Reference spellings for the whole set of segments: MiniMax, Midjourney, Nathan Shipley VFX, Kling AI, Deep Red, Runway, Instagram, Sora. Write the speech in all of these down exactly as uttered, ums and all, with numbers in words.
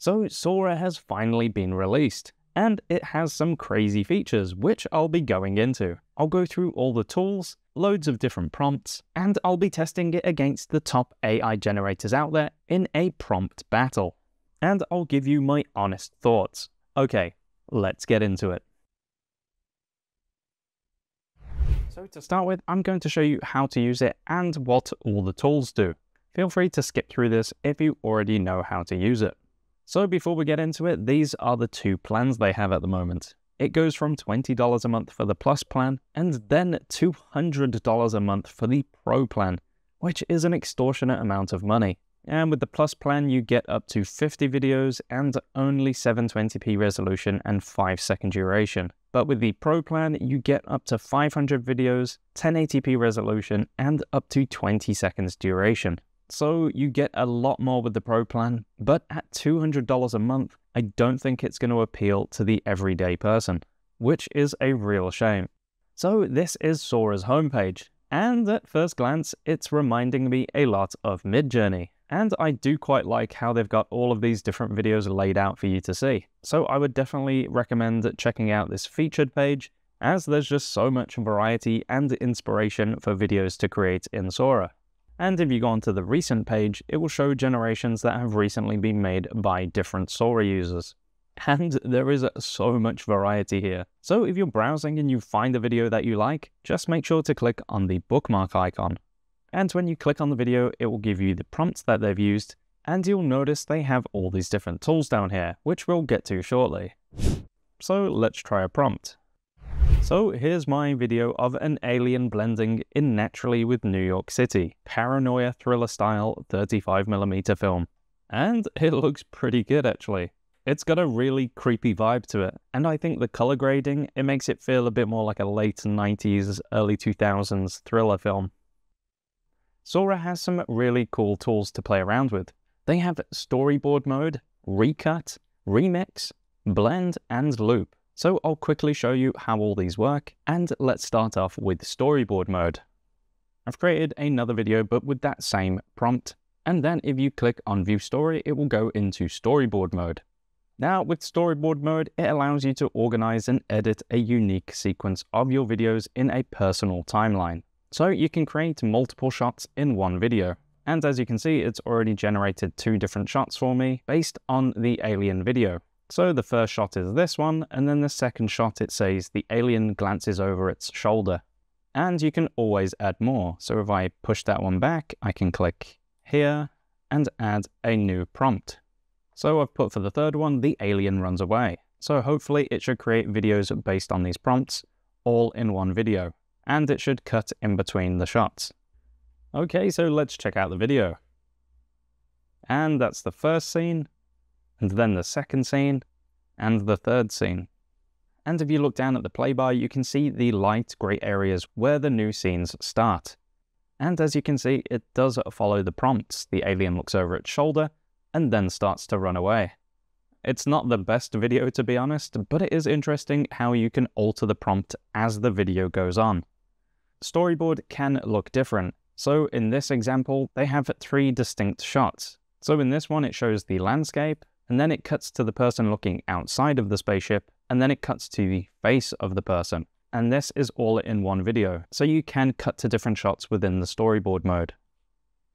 So Sora has finally been released, and it has some crazy features which I'll be going into. I'll go through all the tools, loads of different prompts, and I'll be testing it against the top A I generators out there in a prompt battle. And I'll give you my honest thoughts. Okay, let's get into it. So to start with, I'm going to show you how to use it and what all the tools do. Feel free to skip through this if you already know how to use it. So before we get into it, these are the two plans they have at the moment. It goes from twenty dollars a month for the Plus plan and then two hundred dollars a month for the Pro plan, which is an extortionate amount of money. And with the Plus plan, you get up to fifty videos and only seven twenty p resolution and five second duration. But with the Pro plan, you get up to five hundred videos, ten eighty p resolution, and up to twenty seconds duration. So you get a lot more with the Pro plan, but at two hundred dollars a month, I don't think it's going to appeal to the everyday person, which is a real shame. So this is Sora's homepage, and at first glance, it's reminding me a lot of Midjourney, and I do quite like how they've got all of these different videos laid out for you to see. So I would definitely recommend checking out this featured page, as there's just so much variety and inspiration for videos to create in Sora. And if you go onto the recent page, it will show generations that have recently been made by different Sora users. And there is so much variety here. So if you're browsing and you find a video that you like, just make sure to click on the bookmark icon. And when you click on the video, it will give you the prompts that they've used, and you'll notice they have all these different tools down here, which we'll get to shortly. So let's try a prompt. So here's my video of an alien blending in naturally with New York City, paranoia thriller style thirty-five millimeter film. And it looks pretty good actually. It's got a really creepy vibe to it, and I think the color grading, it makes it feel a bit more like a late nineties, early two thousands thriller film. Sora has some really cool tools to play around with. They have storyboard mode, recut, remix, blend, and loop. So I'll quickly show you how all these work, and let's start off with storyboard mode. I've created another video but with that same prompt, and then if you click on view story, it will go into storyboard mode. Now with storyboard mode, it allows you to organize and edit a unique sequence of your videos in a personal timeline. So you can create multiple shots in one video. And as you can see, it's already generated two different shots for me based on the alien video. So the first shot is this one, and then the second shot it says the alien glances over its shoulder. And you can always add more. So if I push that one back, I can click here and add a new prompt. So I've put for the third one, the alien runs away. So hopefully it should create videos based on these prompts all in one video, and it should cut in between the shots. Okay, so let's check out the video. And that's the first scene, and then the second scene, and the third scene. And if you look down at the play bar, you can see the light grey areas where the new scenes start. And as you can see, it does follow the prompts. The alien looks over its shoulder, and then starts to run away. It's not the best video to be honest, but it is interesting how you can alter the prompt as the video goes on. Storyboard can look different. So in this example, they have three distinct shots. So in this one, it shows the landscape, and then it cuts to the person looking outside of the spaceship, and then it cuts to the face of the person. And this is all in one video, so you can cut to different shots within the storyboard mode.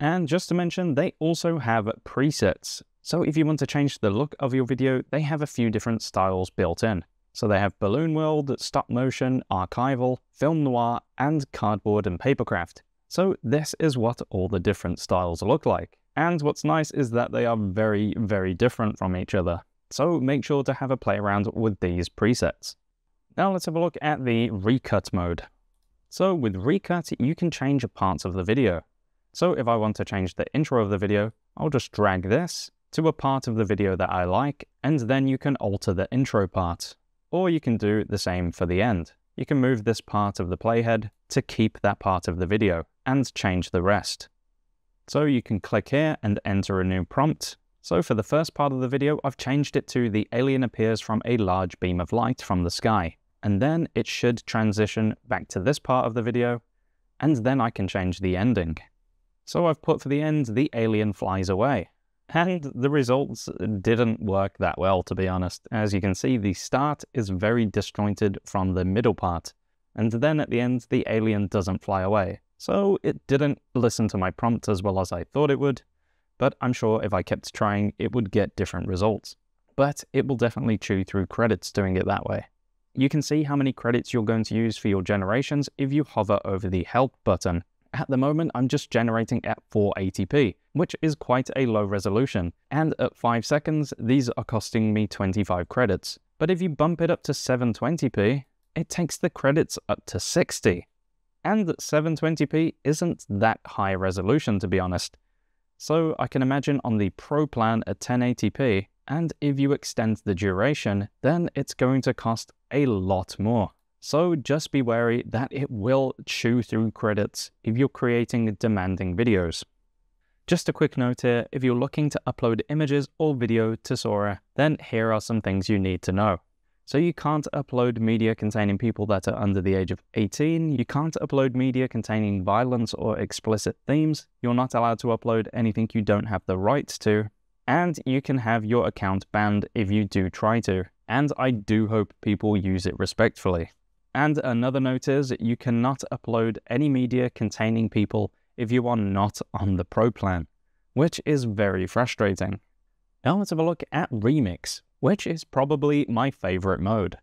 And just to mention, they also have presets. So if you want to change the look of your video, they have a few different styles built in. So they have Balloon World, Stop Motion, Archival, Film Noir, and Cardboard and Papercraft. So this is what all the different styles look like. And what's nice is that they are very, very different from each other. So make sure to have a play around with these presets. Now let's have a look at the recut mode. So with recut, you can change parts of the video. So if I want to change the intro of the video, I'll just drag this to a part of the video that I like, and then you can alter the intro part. Or you can do the same for the end. You can move this part of the playhead to keep that part of the video and change the rest. So you can click here and enter a new prompt. So for the first part of the video, I've changed it to the alien appears from a large beam of light from the sky. And then it should transition back to this part of the video. And then I can change the ending. So I've put for the end, the alien flies away. and the results didn't work that well, to be honest. As you can see, the start is very disjointed from the middle part, and then at the end, the alien doesn't fly away. So it didn't listen to my prompt as well as I thought it would, but I'm sure if I kept trying, it would get different results. But it will definitely chew through credits doing it that way. You can see how many credits you're going to use for your generations if you hover over the help button. At the moment, I'm just generating at four eighty p, which is quite a low resolution. And at five seconds, these are costing me twenty-five credits. But if you bump it up to seven twenty p, it takes the credits up to sixty. And seven twenty p isn't that high resolution, to be honest. So I can imagine on the Pro plan at ten eighty p, and if you extend the duration, then it's going to cost a lot more. So just be wary that it will chew through credits if you're creating demanding videos. Just a quick note here, if you're looking to upload images or video to Sora, then here are some things you need to know. So you can't upload media containing people that are under the age of eighteen, you can't upload media containing violence or explicit themes, you're not allowed to upload anything you don't have the rights to, and you can have your account banned if you do try to, and I do hope people use it respectfully. And another note is, you cannot upload any media containing people if you are not on the Pro plan, which is very frustrating. Now let's have a look at Remix, which is probably my favorite mode.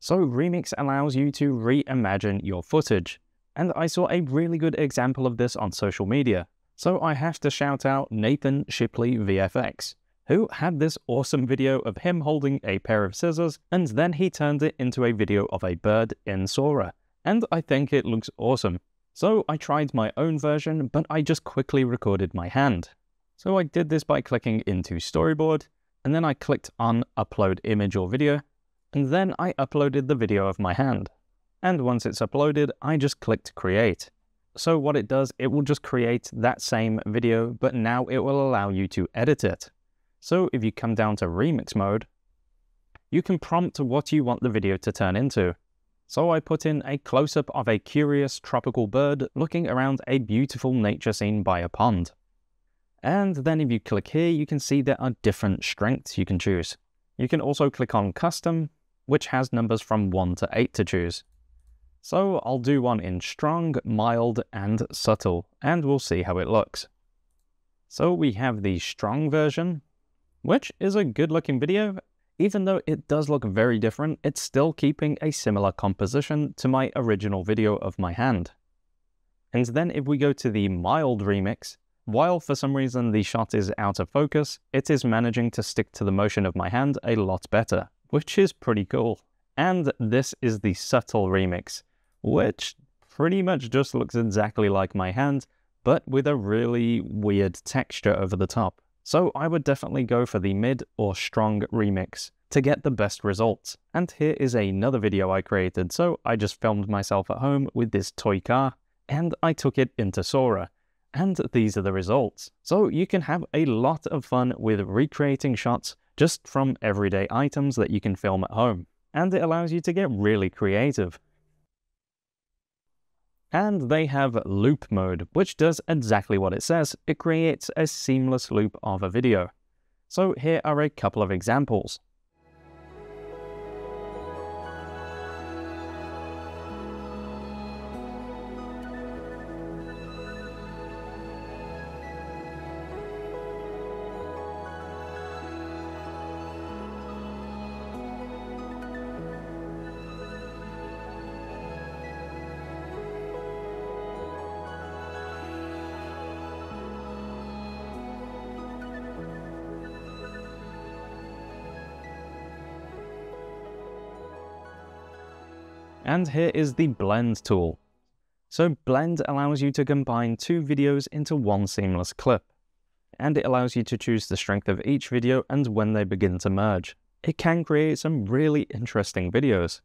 So Remix allows you to reimagine your footage, and I saw a really good example of this on social media. So I have to shout out Nathan Shipley V F X, who had this awesome video of him holding a pair of scissors, and then he turned it into a video of a bird in Sora, and I think it looks awesome. So I tried my own version, but I just quickly recorded my hand. So I did this by clicking into storyboard, and then I clicked on upload image or video, and then I uploaded the video of my hand. And once it's uploaded, I just clicked create. So what it does, it will just create that same video, but now it will allow you to edit it. So if you come down to remix mode, you can prompt what you want the video to turn into. So I put in a close-up of a curious tropical bird looking around a beautiful nature scene by a pond. And then if you click here, you can see there are different strengths you can choose. You can also click on custom, which has numbers from one to eight to choose. So I'll do one in strong, mild, and subtle, and we'll see how it looks. So we have the strong version, which is a good looking video. Even though it does look very different, it's still keeping a similar composition to my original video of my hand. And then if we go to the mild remix, while for some reason the shot is out of focus, it is managing to stick to the motion of my hand a lot better, which is pretty cool. And this is the subtle remix, which pretty much just looks exactly like my hand, but with a really weird texture over the top. So I would definitely go for the mid or strong remix to get the best results. And here is another video I created. So I just filmed myself at home with this toy car and I took it into Sora. And these are the results. So you can have a lot of fun with recreating shots just from everyday items that you can film at home. And it allows you to get really creative. And they have loop mode, which does exactly what it says. It creates a seamless loop of a video. So here are a couple of examples. And here is the blend tool. So blend allows you to combine two videos into one seamless clip. And it allows you to choose the strength of each video and when they begin to merge. It can create some really interesting videos.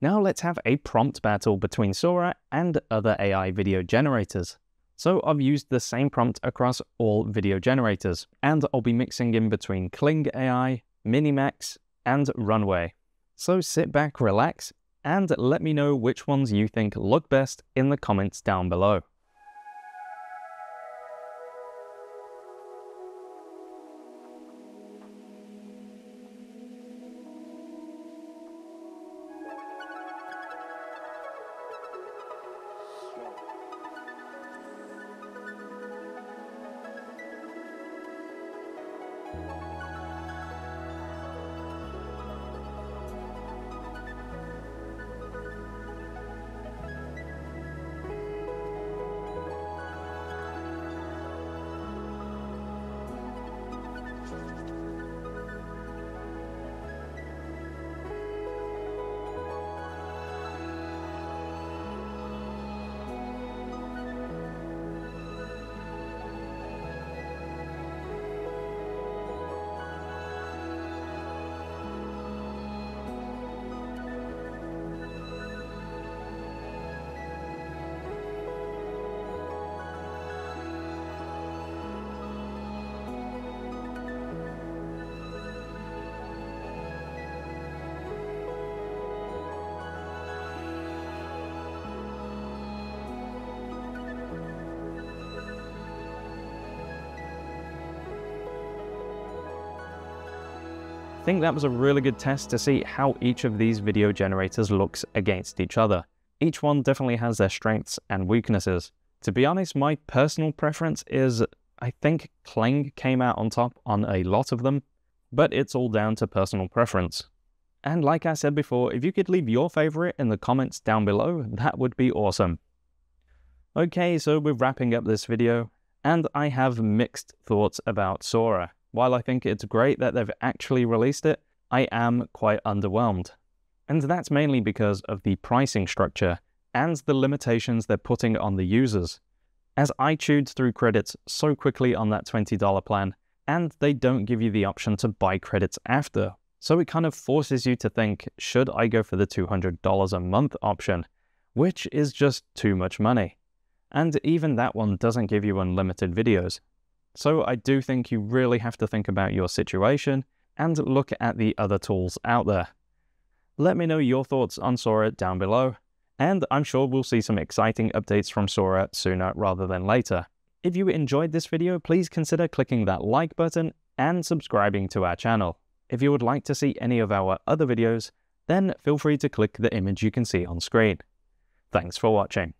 Now let's have a prompt battle between Sora and other A I video generators. So I've used the same prompt across all video generators, and I'll be mixing in between Kling A I, MiniMax, and Runway. So sit back, relax, and let me know which ones you think look best in the comments down below. I think that was a really good test to see how each of these video generators looks against each other. Each one definitely has their strengths and weaknesses. To be honest, my personal preference is I think Kling came out on top on a lot of them, but it's all down to personal preference. And like I said before, if you could leave your favorite in the comments down below, that would be awesome. Okay, so we're wrapping up this video, and I have mixed thoughts about Sora. While I think it's great that they've actually released it, I am quite underwhelmed. And that's mainly because of the pricing structure and the limitations they're putting on the users. As I chewed through credits so quickly on that twenty dollar plan, and they don't give you the option to buy credits after. So it kind of forces you to think, should I go for the two hundred dollars a month option? Which is just too much money. And even that one doesn't give you unlimited videos. So I do think you really have to think about your situation and look at the other tools out there. Let me know your thoughts on Sora down below, and I'm sure we'll see some exciting updates from Sora sooner rather than later. If you enjoyed this video, please consider clicking that like button and subscribing to our channel. If you would like to see any of our other videos, then feel free to click the image you can see on screen. Thanks for watching.